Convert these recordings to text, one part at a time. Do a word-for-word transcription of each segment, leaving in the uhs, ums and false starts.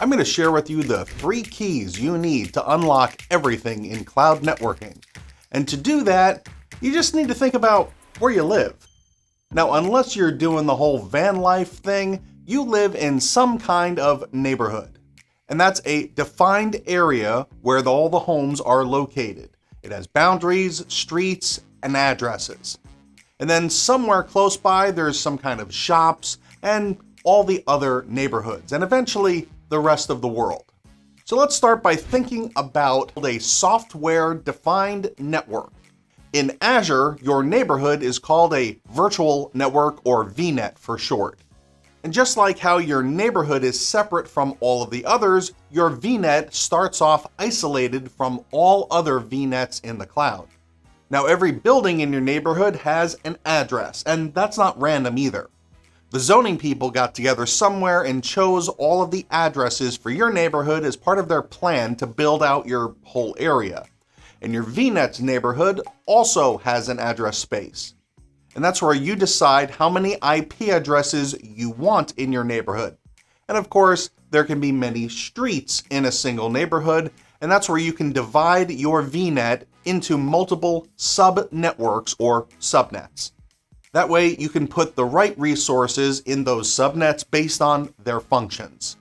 I'm going to share with you the three keys you need to unlock everything in cloud networking. And to do that, you just need to think about where you live. Now, unless you're doing the whole van life thing, you live in some kind of neighborhood. And that's a defined area where all the homes are located. It has boundaries, streets, and addresses. And then somewhere close by, there's some kind of shops and all the other neighborhoods, and eventually the rest of the world. So let's start by thinking about a software-defined network. In Azure, your neighborhood is called a virtual network, or V net for short. And just like how your neighborhood is separate from all of the others, your V net starts off isolated from all other V nets in the cloud. Now, every building in your neighborhood has an address, and that's not random either. The zoning people got together somewhere and chose all of the addresses for your neighborhood as part of their plan to build out your whole area. And your V net's neighborhood also has an address space. And that's where you decide how many I P addresses you want in your neighborhood. And of course, there can be many streets in a single neighborhood, and that's where you can divide your V net into multiple sub-networks or subnets. That way you can put the right resources in those subnets based on their functions.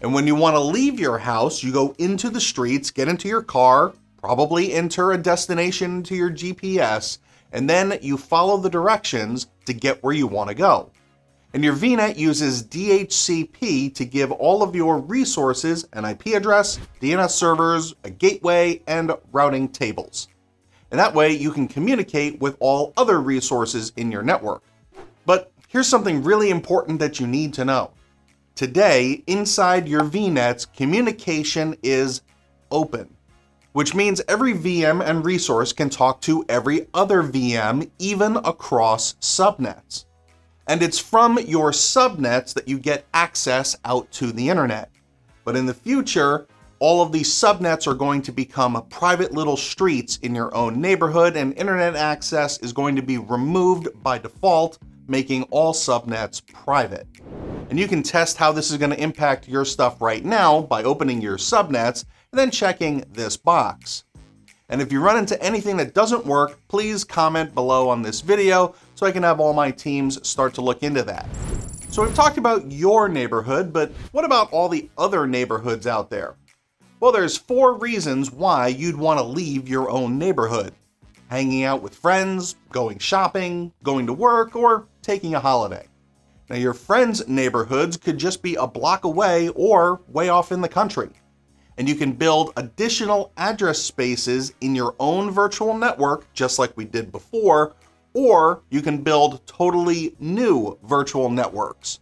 And when you want to leave your house, you go into the streets, get into your car, probably enter a destination to your G P S, and then you follow the directions to get where you want to go. And your V net uses D H C P to give all of your resources an I P address, D N S servers, a gateway, and routing tables. And that way you can communicate with all other resources in your network. But here's something really important that you need to know. Today, inside your V nets, communication is open, which means every V M and resource can talk to every other V M, even across subnets. And it's from your subnets that you get access out to the internet. But in the future, all of these subnets are going to become private little streets in your own neighborhood, and internet access is going to be removed by default, making all subnets private. And you can test how this is going to impact your stuff right now by opening your subnets and then checking this box. And if you run into anything that doesn't work, please comment below on this video so I can have all my teams start to look into that. So we've talked about your neighborhood, but what about all the other neighborhoods out there? Well, there's four reasons why you'd want to leave your own neighborhood. Hanging out with friends, going shopping, going to work, or taking a holiday. Now, your friends' neighborhoods could just be a block away or way off in the country. And you can build additional address spaces in your own virtual network, just like we did before, or you can build totally new virtual networks.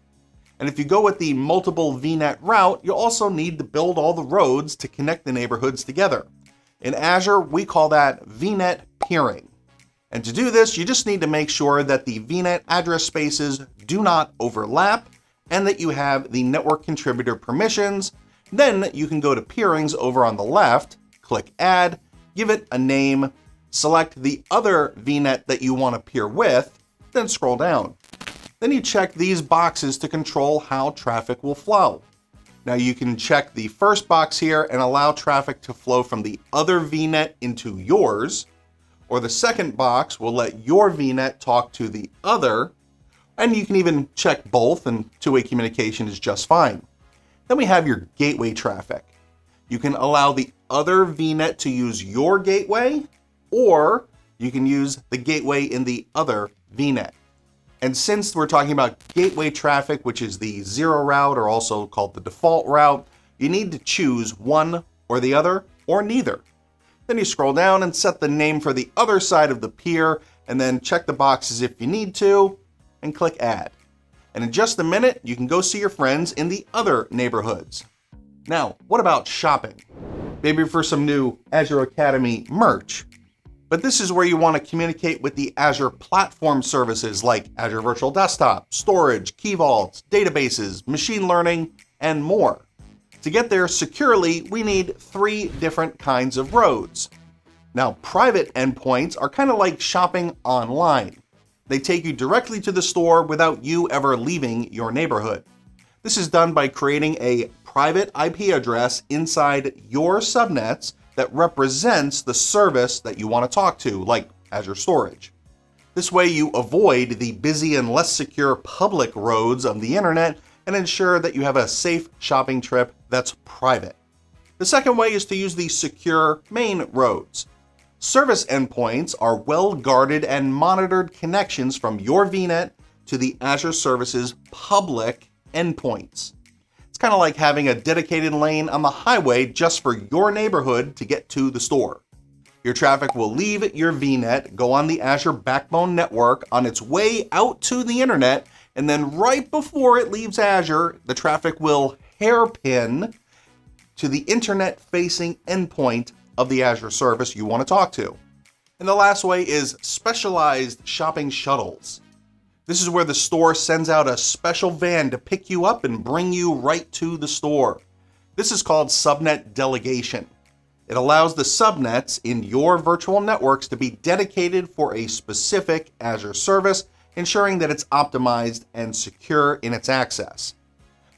And if you go with the multiple V net route, you'll also need to build all the roads to connect the neighborhoods together. In Azure, we call that V net peering. And to do this, you just need to make sure that the V net address spaces do not overlap and that you have the network contributor permissions. Then you can go to peerings over on the left, click add, give it a name, select the other V net that you want to peer with, then scroll down. Then you check these boxes to control how traffic will flow. Now you can check the first box here and allow traffic to flow from the other V net into yours, or the second box will let your V net talk to the other, and you can even check both, and two-way communication is just fine. Then we have your gateway traffic. You can allow the other V net to use your gateway, or you can use the gateway in the other V net. And since we're talking about gateway traffic, which is the zero route or also called the default route, you need to choose one or the other or neither. Then you scroll down and set the name for the other side of the peer, and then check the boxes if you need to, and click add. And in just a minute, you can go see your friends in the other neighborhoods. Now, what about shopping? Maybe for some new Azure Academy merch. But this is where you want to communicate with the Azure platform services like Azure Virtual Desktop, Storage, Key Vaults, databases, machine learning, and more. To get there securely, we need three different kinds of roads. Now, private endpoints are kind of like shopping online. They take you directly to the store without you ever leaving your neighborhood. This is done by creating a private I P address inside your subnets that represents the service that you want to talk to, like Azure Storage. This way you avoid the busy and less secure public roads of the internet and ensure that you have a safe shopping trip that's private. The second way is to use the secure main roads. Service endpoints are well-guarded and monitored connections from your V net to the Azure service's public endpoints. It's kind of like having a dedicated lane on the highway just for your neighborhood to get to the store. Your traffic will leave your V net, go on the Azure backbone network on its way out to the internet, and then right before it leaves Azure, the traffic will hairpin to the internet-facing endpoint of the Azure service you want to talk to. And the last way is specialized shopping shuttles. This is where the store sends out a special van to pick you up and bring you right to the store. This is called subnet delegation. It allows the subnets in your virtual networks to be dedicated for a specific Azure service, ensuring that it's optimized and secure in its access.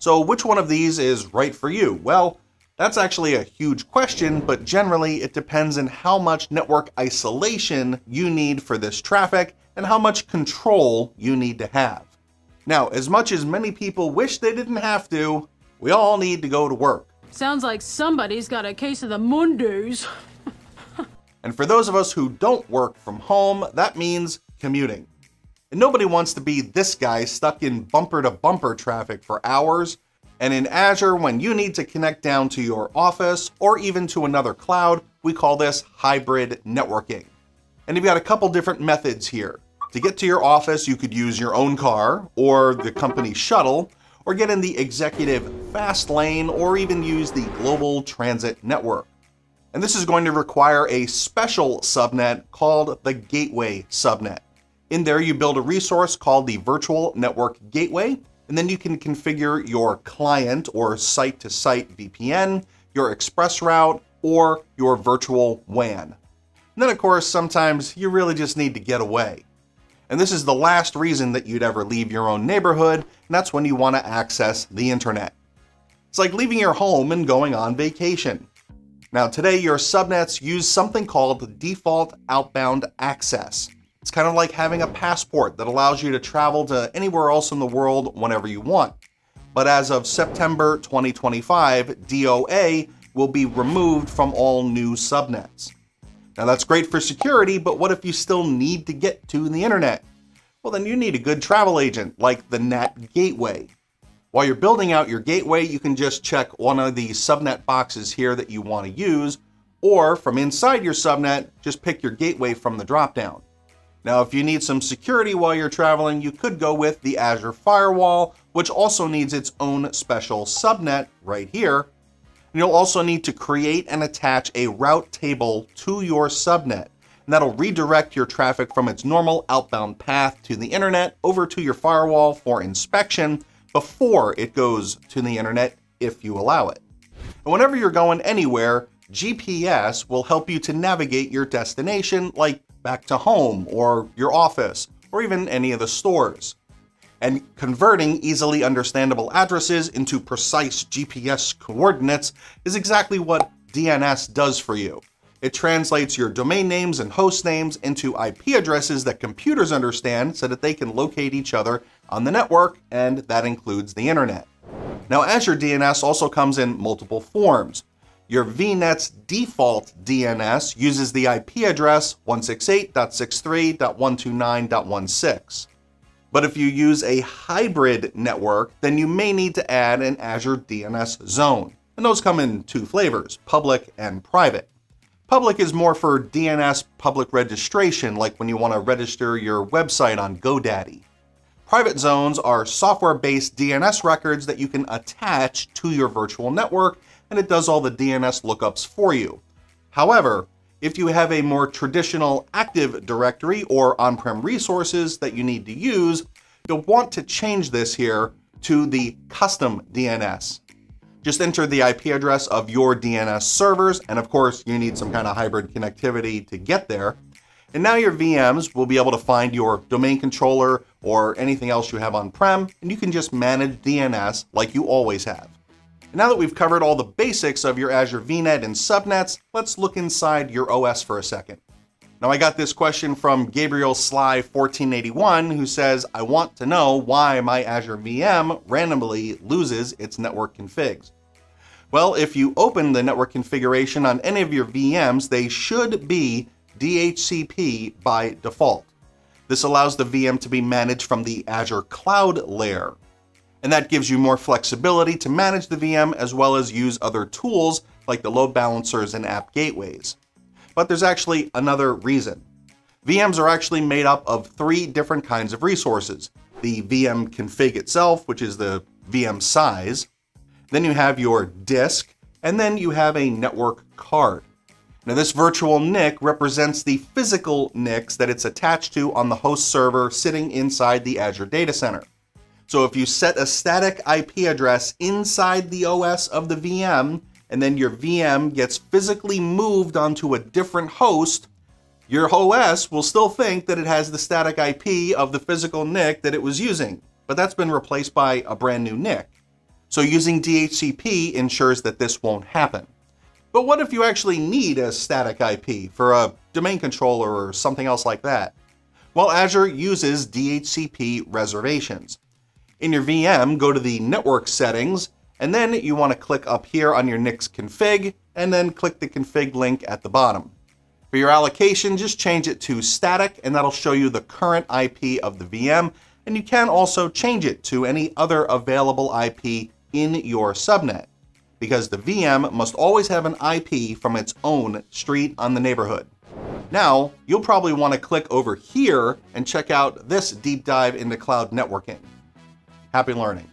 So which one of these is right for you? Well, that's actually a huge question, but generally it depends on how much network isolation you need for this traffic and how much control you need to have. Now, as much as many people wish they didn't have to, we all need to go to work. Sounds like somebody's got a case of the Mondays. And for those of us who don't work from home, that means commuting. And nobody wants to be this guy stuck in bumper-to-bumper traffic for hours. And in Azure, when you need to connect down to your office or even to another cloud, we call this hybrid networking. And you've got a couple different methods here. To get to your office, you could use your own car or the company shuttle, or get in the executive fast lane, or even use the global transit network. And this is going to require a special subnet called the gateway subnet. In there, you build a resource called the Virtual Network Gateway, and then you can configure your client or site-to-site V P N, your ExpressRoute, or your virtual W A N. And then, of course, sometimes you really just need to get away. And this is the last reason that you'd ever leave your own neighborhood, and that's when you want to access the internet. It's like leaving your home and going on vacation. Now, today, your subnets use something called default outbound access. It's kind of like having a passport that allows you to travel to anywhere else in the world whenever you want. But as of September twenty twenty-five, D O A will be removed from all new subnets. Now that's great for security, but what if you still need to get to the internet? Well, then you need a good travel agent like the N A T gateway. While you're building out your gateway, you can just check one of the subnet boxes here that you want to use, or from inside your subnet, just pick your gateway from the dropdown. Now, if you need some security while you're traveling, you could go with the Azure Firewall, which also needs its own special subnet right here. And you'll also need to create and attach a route table to your subnet, and that'll redirect your traffic from its normal outbound path to the internet over to your firewall for inspection before it goes to the internet, if you allow it. And whenever you're going anywhere, G P S will help you to navigate your destination, like back to home or your office, or even any of the stores. And converting easily understandable addresses into precise G P S coordinates is exactly what D N S does for you. It translates your domain names and host names into I P addresses that computers understand so that they can locate each other on the network, and that includes the internet. Now, Azure D N S also comes in multiple forms. Your V net's default D N S uses the I P address one sixty-eight dot sixty-three dot one twenty-nine dot sixteen. But if you use a hybrid network, then you may need to add an Azure D N S zone. And those come in two flavors, public and private. Public is more for D N S public registration, like when you want to register your website on GoDaddy. Private zones are software-based D N S records that you can attach to your virtual network, and it does all the D N S lookups for you. However, if you have a more traditional Active Directory or on-prem resources that you need to use, you'll want to change this here to the custom D N S. Just enter the I P address of your D N S servers, and of course, you need some kind of hybrid connectivity to get there. And now your V Ms will be able to find your domain controller or anything else you have on-prem, and you can just manage D N S like you always have. And now that we've covered all the basics of your Azure V net and subnets, let's look inside your O S for a second. Now, I got this question from Gabriel Sly fourteen eighty-one, who says, I want to know why my Azure V M randomly loses its network configs. Well, if you open the network configuration on any of your V Ms, they should be D H C P by default. This allows the V M to be managed from the Azure cloud layer. And that gives you more flexibility to manage the V M as well as use other tools like the load balancers and app gateways. But there's actually another reason. V Ms are actually made up of three different kinds of resources. The V M config itself, which is the V M size. Then you have your disk, and then you have a network card. Now, this virtual N I C represents the physical N I Cs that it's attached to on the host server sitting inside the Azure data center. So if you set a static I P address inside the O S of the V M, and then your V M gets physically moved onto a different host, your O S will still think that it has the static I P of the physical N I C that it was using, but that's been replaced by a brand new N I C. So using D H C P ensures that this won't happen. But what if you actually need a static I P for a domain controller or something else like that? Well, Azure uses D H C P reservations. In your V M, go to the network settings, and then you want to click up here on your N I C's config, and then click the config link at the bottom. For your allocation, just change it to static, and that'll show you the current I P of the V M, and you can also change it to any other available I P in your subnet, because the V M must always have an I P from its own street on the neighborhood. Now, you'll probably want to click over here and check out this deep dive into cloud networking. Happy learning.